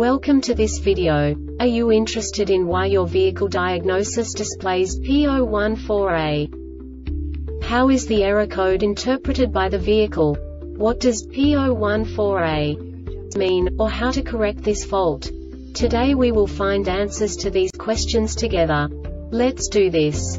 Welcome to this video. Are you interested in why your vehicle diagnosis displays P014A? How is the error code interpreted by the vehicle? What does P014A mean, or how to correct this fault? Today we will find answers to these questions together. Let's do this.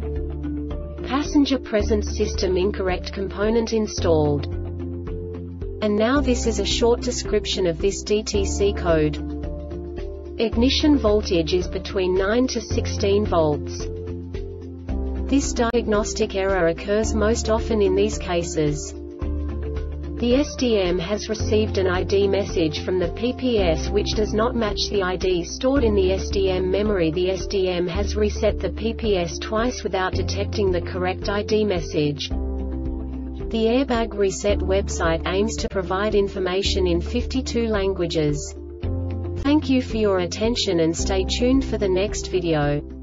Passenger Presence System incorrect component installed. And now this is a short description of this DTC code. Ignition voltage is between 9 to 16 volts. This diagnostic error occurs most often in these cases. The SDM has received an ID message from the PPS which does not match the ID stored in the SDM memory. The SDM has reset the PPS twice without detecting the correct ID message. The Airbag Reset website aims to provide information in 52 languages. Thank you for your attention and stay tuned for the next video.